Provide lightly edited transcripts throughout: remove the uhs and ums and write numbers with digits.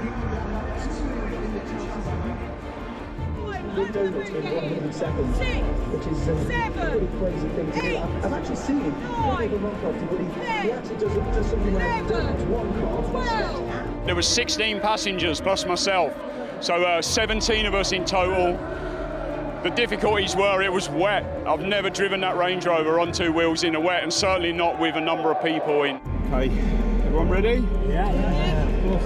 Big donuts in 100 seconds, which is a really crazy thing to do. I've actually seen him make a rock off to he actually does something like donuts, one car. There were 16 passengers plus myself, so 17 of us in total. The difficulties were it was wet. I've never driven that Range Rover on two wheels in the wet, and certainly not with a number of people in. Okay, everyone ready? Yeah, yeah, of course.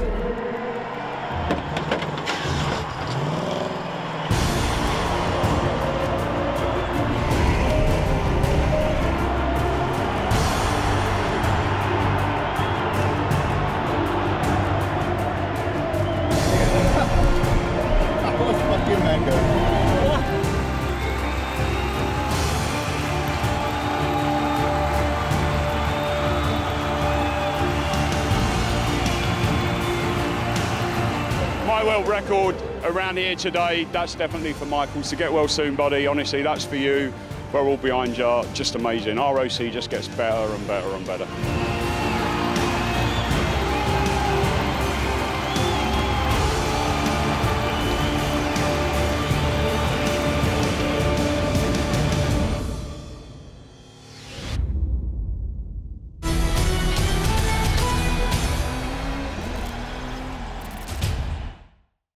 My world record around here today, that's definitely for Michael. So get well soon, buddy. Honestly, that's for you. We're all behind you. Just amazing. ROC just gets better and better and better.